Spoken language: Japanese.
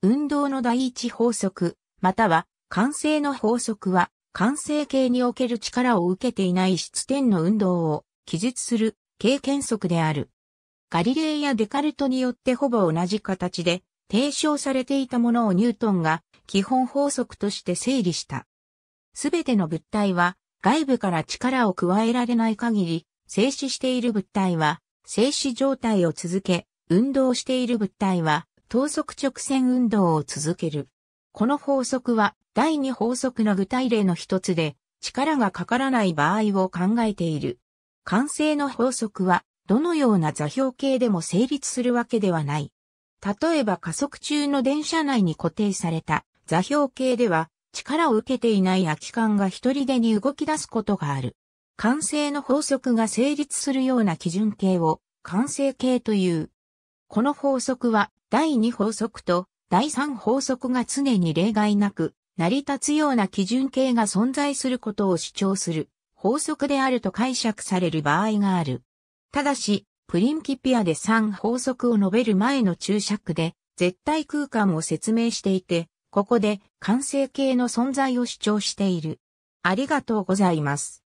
運動の第一法則、または慣性の法則は、慣性系における力を受けていない質点の運動を記述する経験則である。ガリレイやデカルトによってほぼ同じ形で提唱されていたものをニュートンが基本法則として整理した。すべての物体は外部から力を加えられない限り、静止している物体は静止状態を続け、運動している物体は等速直線運動を続ける。この法則は第二法則の具体例の一つで、力がかからない場合を考えている。慣性の法則はどのような座標系でも成立するわけではない。例えば加速中の電車内に固定された座標系では力を受けていない空き缶が一人でに動き出すことがある。慣性の法則が成立するような基準系を慣性系という。この法則は第二法則と第三法則が常に例外なく成り立つような基準系が存在することを主張する法則であると解釈される場合がある。ただし、プリンキピアで三法則を述べる前の注釈で絶対空間を説明していて、ここで慣性系の存在を主張している。ありがとうございます。